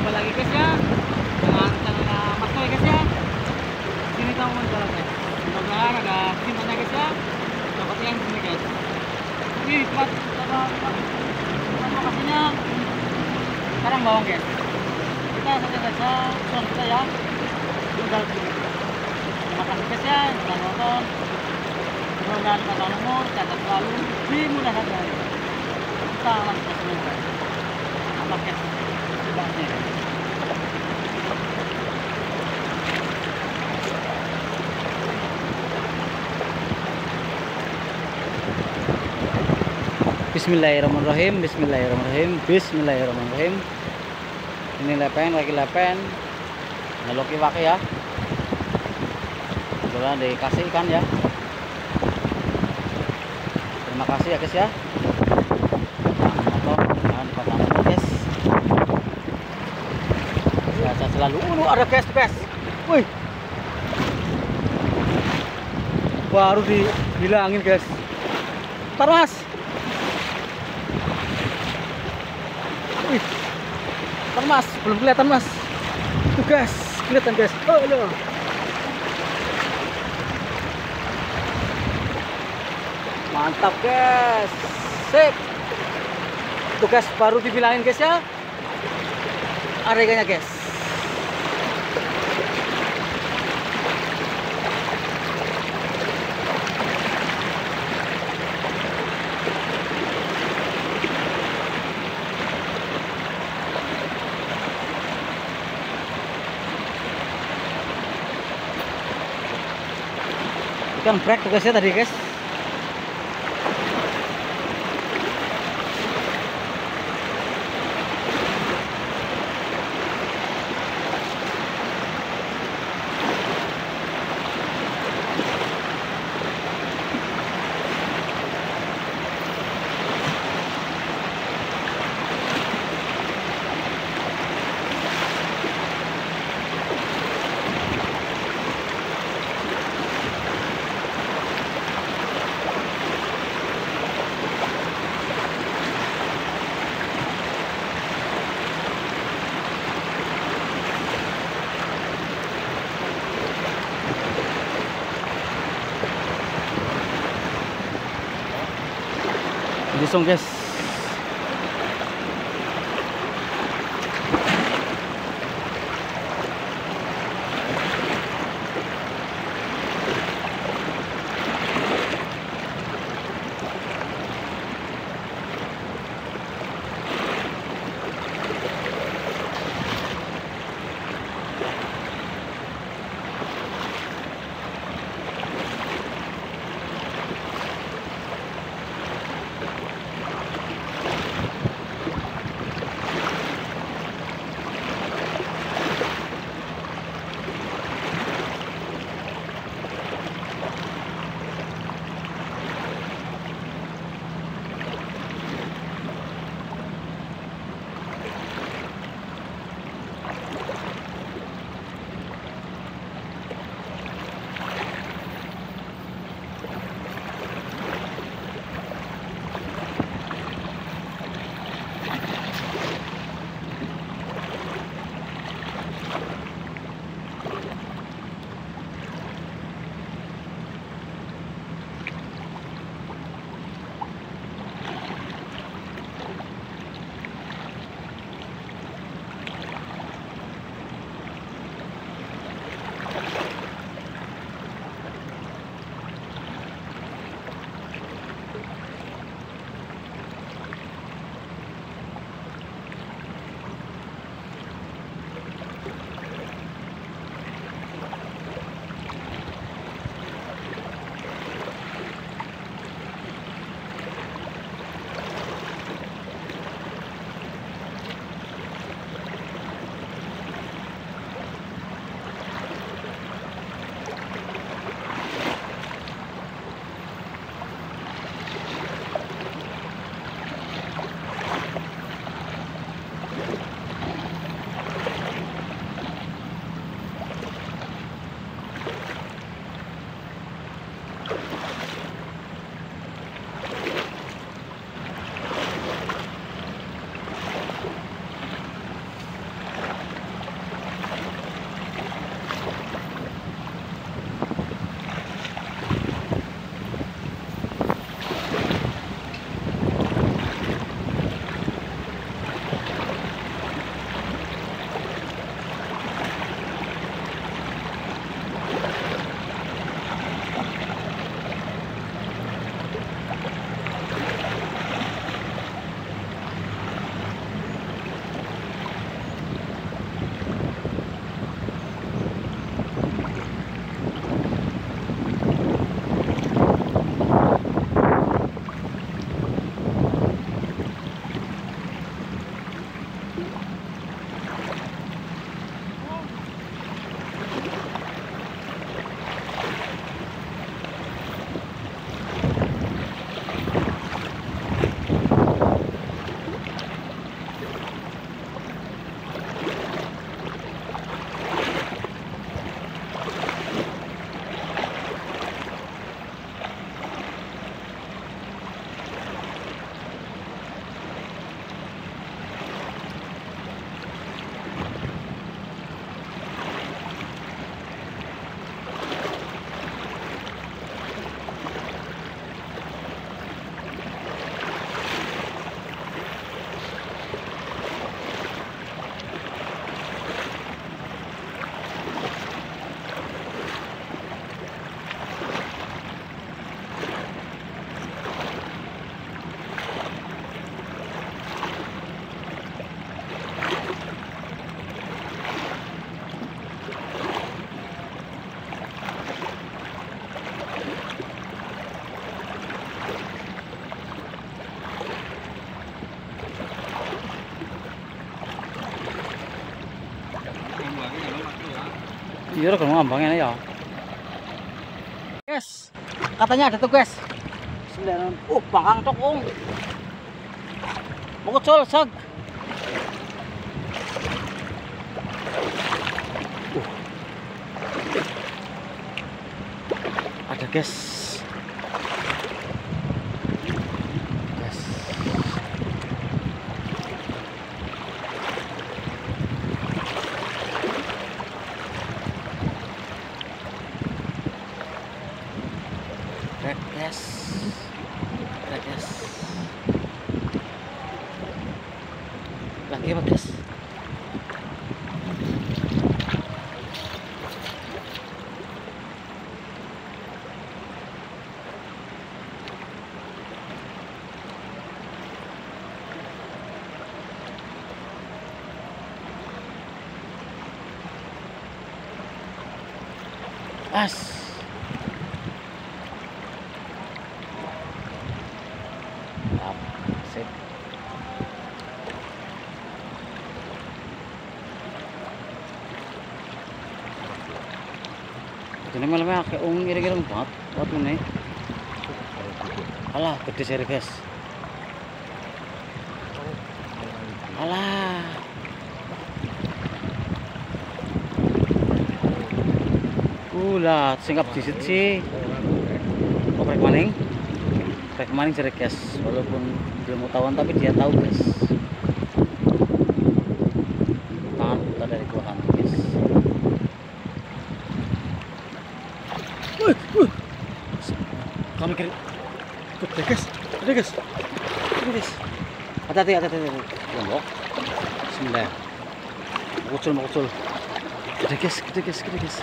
coba lagi guys ya, dengan channelnya Mas Toy guys ya. Sini kamu mau jalan guys, mudah-mudahan ada simpannya guys ya. Dapatnya yang sini guys. Ini tempat lokasinya Karang Bawang guys. Kita saja saja pulang kita ya, tinggal sini. Terima kasih guys ya, sudah nonton. Mudah-mudahan panjang umur, catat selalu, dimudahkan guys. Kita lanjut semua. Paket sebabnya Bismillahirrahmanirrahim, Bismillahirrahmanirrahim, Bismillahirrahmanirrahim. Ini lepen, lagi lepen ngeloki wake ya, kebetulan dikasih ikan ya. Terima kasih ya guys ya. Lalu ada gas. Wih, baru dibilangin guys. Taras. Wih, termas belum kelihatan mas. Tuh guys, kelihatan guys. Oh iya. Mantap guys. Sip. Tuh guys, baru dibilangin guys ya. Ada ikannya guys. Ikan brek tugasnya tadi guys. Disong guys. Iya kalau ngambangnya ya. Guys, katanya ada tuh guys. Sembilan. Bakang tok ung. Mau kecol sag. Ada guys. Guys. Red guys. Lagi apa guys? As set jadi malamnya kayak kira-kira buat ini alah gede seri guys alah lah singkap disit sih rek maning jerek guys walaupun belum tahuan tapi dia tahu guys tahan putar dari gua kan guys kami kiri gede guys gede guys hati-hati lombok sembilan mau kucul gede guys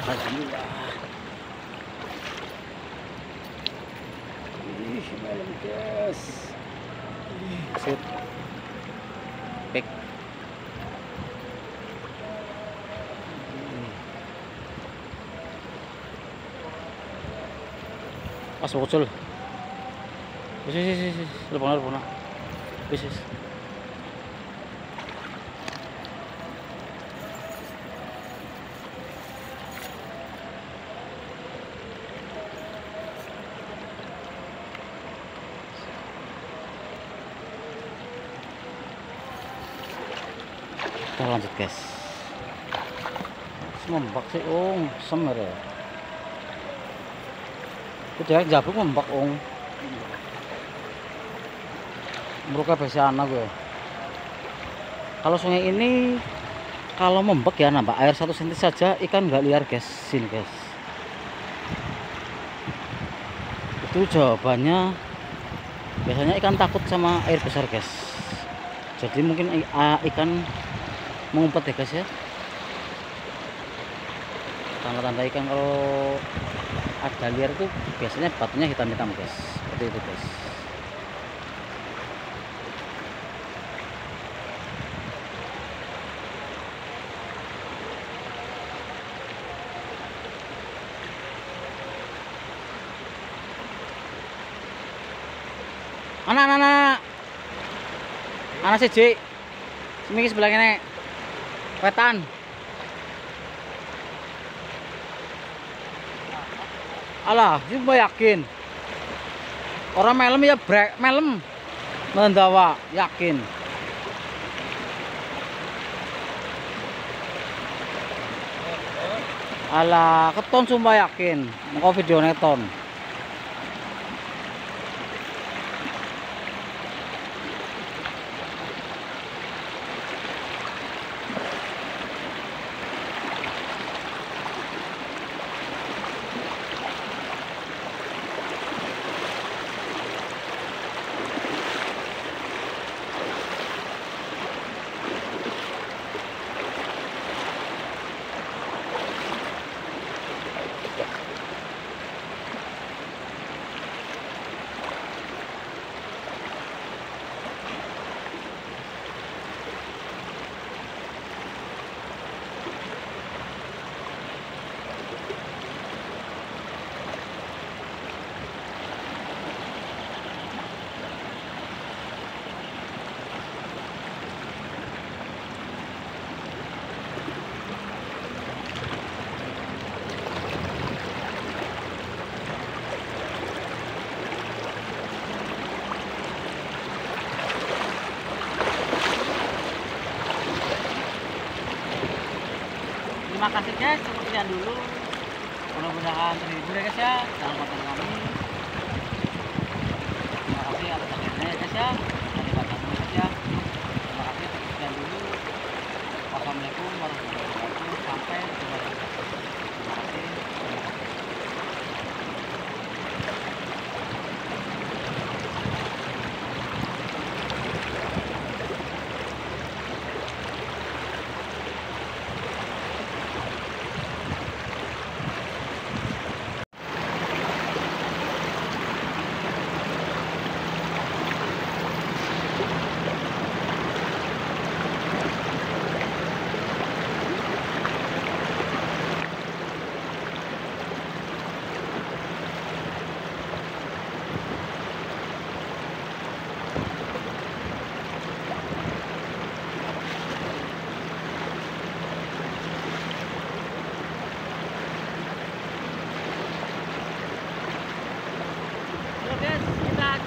alhamdulillah. Ih, malam guys. Set. Back. Mas bocol. Wis. Lepon. Wis. Kita lanjut guys membak sih ong semer ya udah jabuk membak ong mereka biasa anak gue kalau sungai ini kalau membak ya nambah air 1 cm saja ikan nggak liar guys sini guys itu jawabannya biasanya ikan takut sama air besar guys jadi mungkin ikan mengumpet ya guys ya tanda-tanda ikan kalau ada liar tuh biasanya batunya hitam-hitam guys seperti itu guys anak sih J ini sebelah ini wetan alah itu yakin orang melem ya brek melem mendawa yakin alah keton sumpah yakin engko video neton terima kasih guys, sepertinya dulu. Mudah-mudahan terhibur ya guys ya. Jangan lupa tonton kami. Terima kasih atas perhatiannya ya guys ya. Sampai jumpa guys ya. Terima kasih sekian dulu. Wassalamualaikum warahmatullahi wabarakatuh. Sampai jumpa. Terima kasih.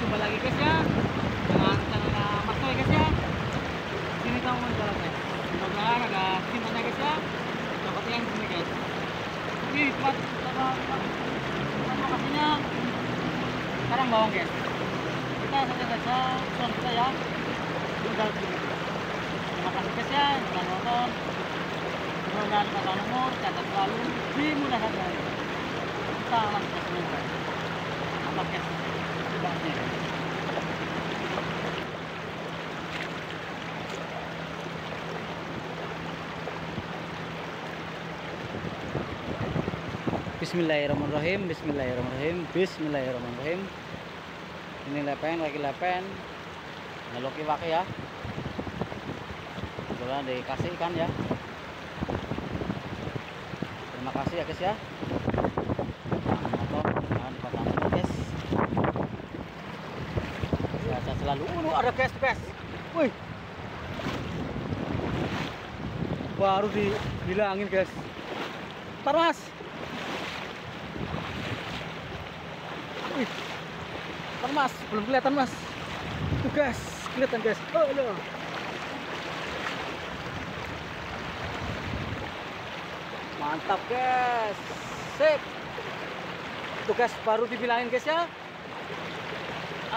Coba lagi guys ya, dengan cara Mas Toy guys ya. Sini kamu mau jalan guys. Semoga ada simpannya guys ya. Dapat yang sini guys. Ini buat lokasinya sekarang bawang guys. Kita saja saja soal kita ya. Udah gitu. Terima kasih guys ya sudah nonton. Mudah-mudahan panjang umur, sehat selalu, dimudahkan rezeki. Kita lanjut terus guys. Apa guys? Thank you. Bismillahirrahmanirrahim, bismillahirrahmanirrahim, bismillahirrahmanirrahim. Ini lepen, ngeloki pakai ya. Kebetulan dikasih ikan ya. Terima kasih ya guys ya. Lalu ada gas. Wih. Baru dibilangin guys. Bentar Mas. Wih. Bentar Mas, belum kelihatan Mas. Tuh guys, kelihatan guys. Oh, loh. Mantap guys. Sip. Tuh guys, baru dibilangin guys ya.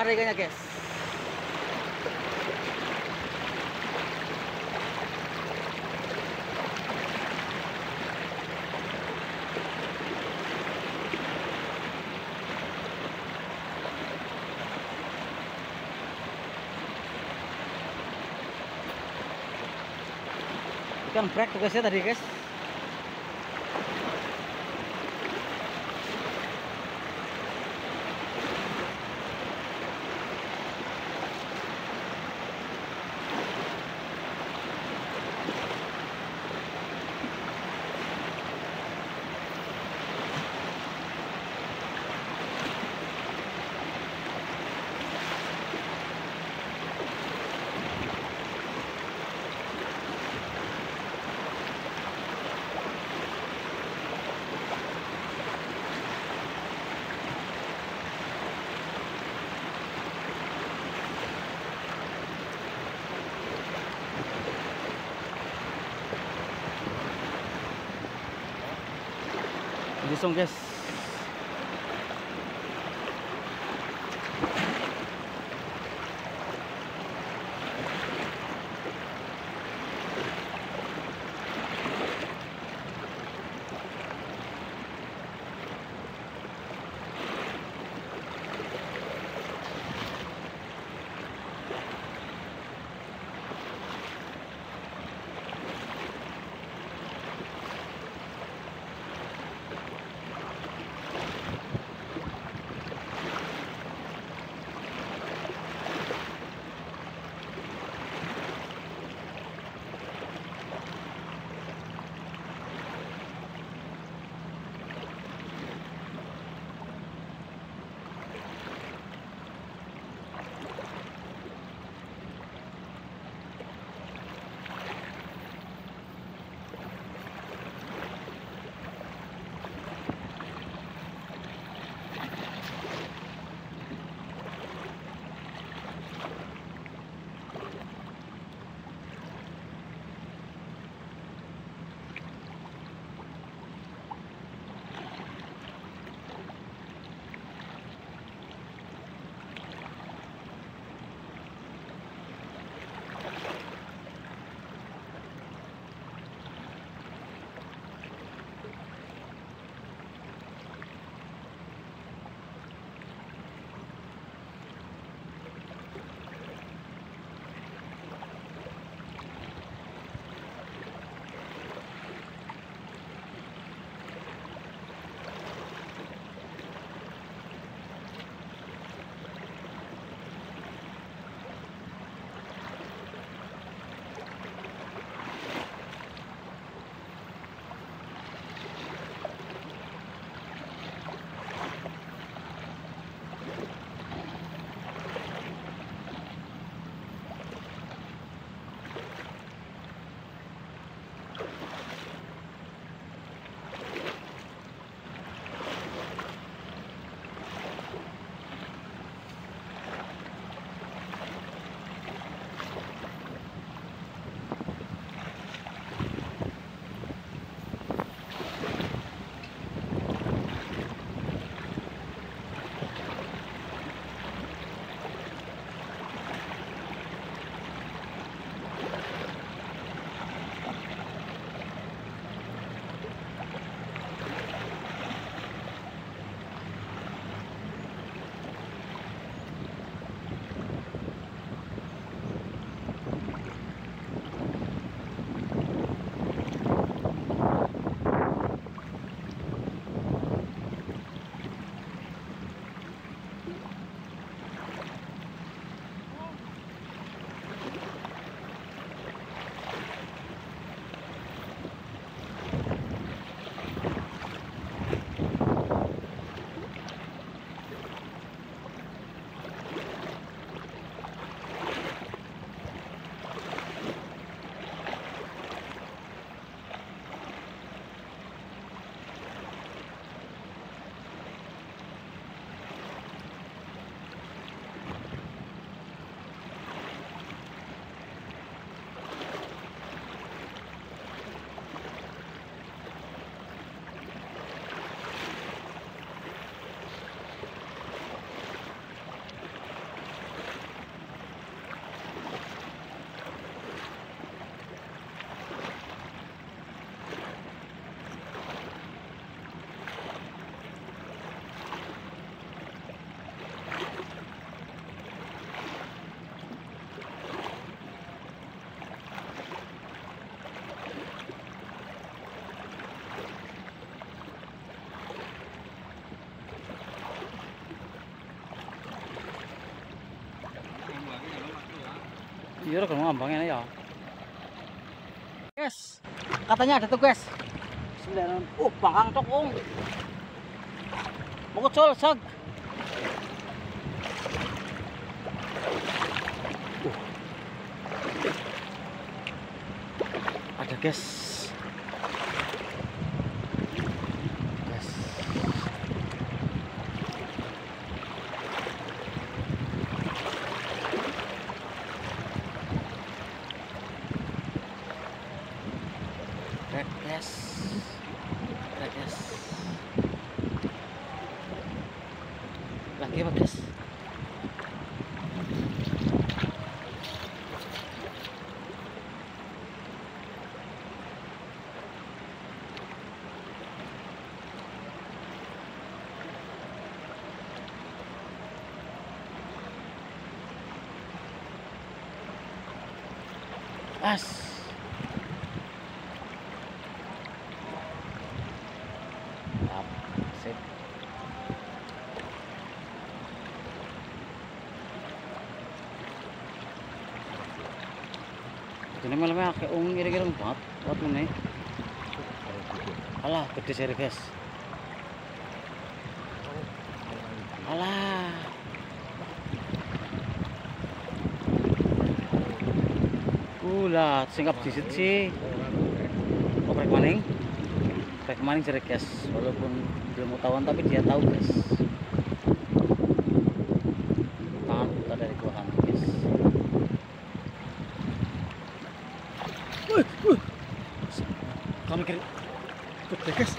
Ada ikannya guys. Ikan brek tugasnya tadi guys. Disong guys. Iya, kalau ngambangnya ya. Guys, katanya ada tuh guys. Sembilan. Bakang tokong. Mau kecol sag. Ada guys. Guys. Guys. Lagi apa guys? As. Up, set. Jadi malamnya kayak ung kira-kira empat, mana? Alah, gede seri guys. Alah. Ulah, singkap disit sih. Rek maning jerek guys. Walaupun belum tahuan tapi dia tahu guys. Tangan kita dari gua kan guys. Wih, kami kiri. Tuh guys,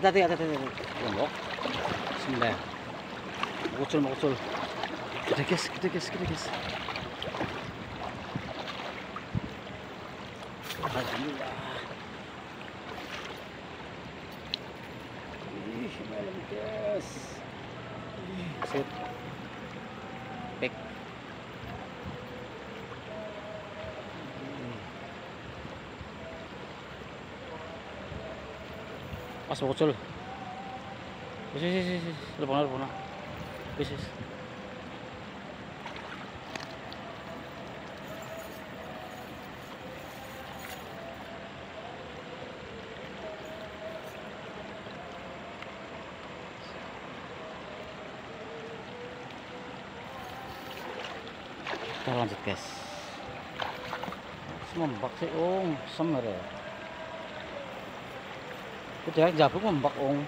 ada guys, hati-hati. Lombok, sembilan. Mukucul. Gede guys. Alhamdulillah. Ih, malam guys. Set. Pek. Mas bocol. Wis. Lepon. Wis. Kita lanjut guys. Membak sih ong, semer ya. Udah jabuk membak ong.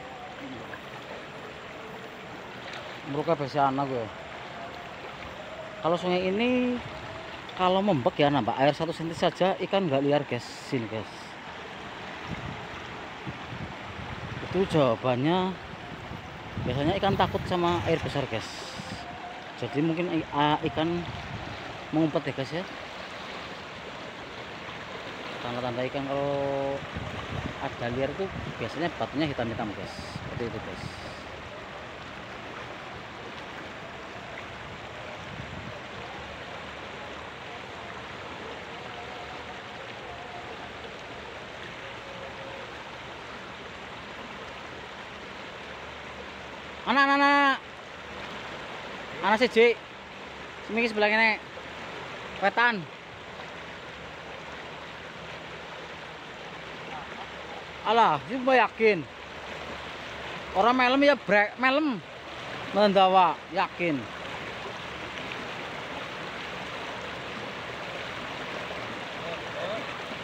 Meruka biasa anak gue. Kalau sungai ini kalau membak ya nambah air 1 cm saja ikan nggak liar guys, sini guys. Itu jawabannya biasanya ikan takut sama air besar guys. Jadi mungkin ikan mengumpet ya guys ya. Tanda-tanda ikan kalau ada liar tuh biasanya batunya hitam-hitam guys. Seperti itu guys. Anak siji. Semiki sebelah kene. Wetan. Alah, ini gue yakin. Orang melem ya brek, melem. Mendawa, yakin.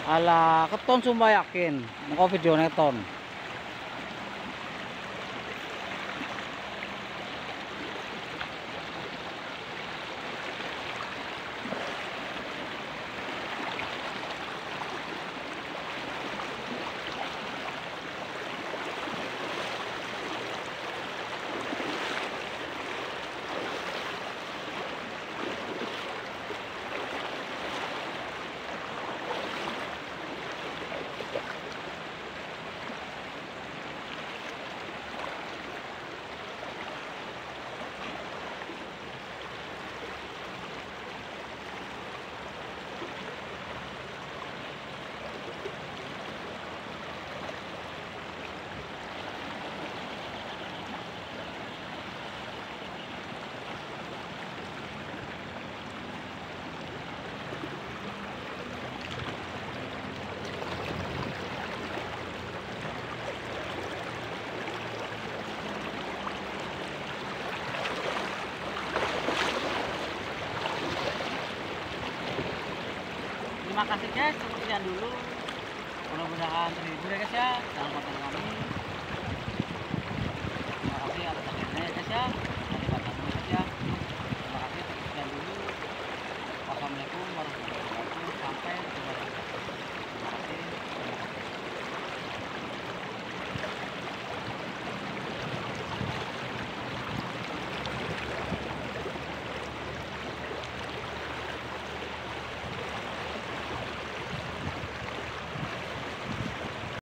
Alah, keton sumpah yakin. Engko video neton. terima kasih guys, sekian dulu. Mudah-mudahan terhibur ya guys ya. Jangan lupa kami.